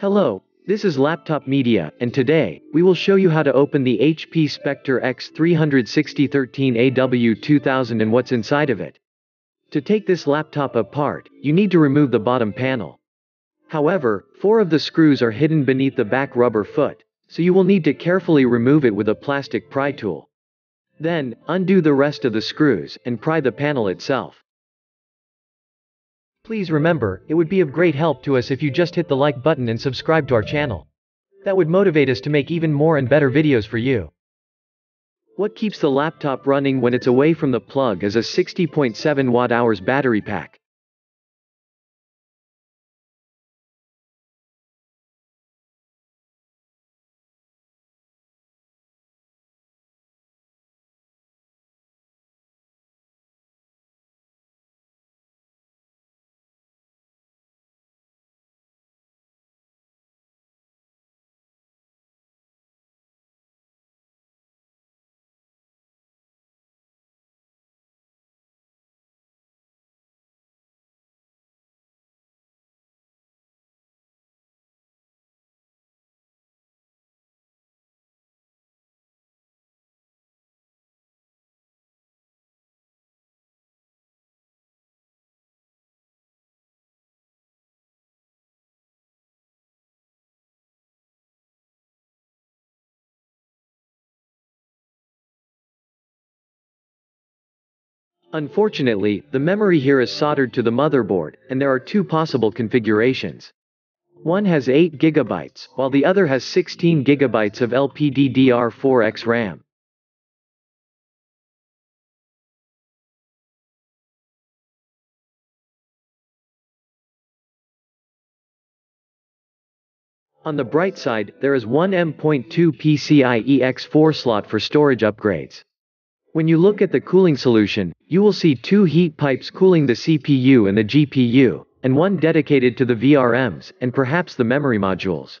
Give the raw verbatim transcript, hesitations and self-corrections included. Hello, this is Laptop Media, and today, we will show you how to open the H P Spectre X three sixty thirteen A W two thousand and what's inside of it. To take this laptop apart, you need to remove the bottom panel. However, four of the screws are hidden beneath the back rubber foot, so you will need to carefully remove it with a plastic pry tool. Then, undo the rest of the screws, and pry the panel itself. Please remember, it would be of great help to us if you just hit the like button and subscribe to our channel. That would motivate us to make even more and better videos for you. What keeps the laptop running when it's away from the plug is a sixty point seven watt hours battery pack. Unfortunately, the memory here is soldered to the motherboard, and there are two possible configurations. One has eight gigabytes, while the other has sixteen gigabytes of L P D D R four X RAM. On the bright side, there is one M dot two P C I E X four slot for storage upgrades. When you look at the cooling solution, you will see two heat pipes cooling the C P U and the G P U, and one dedicated to the V R Ms, and perhaps the memory modules.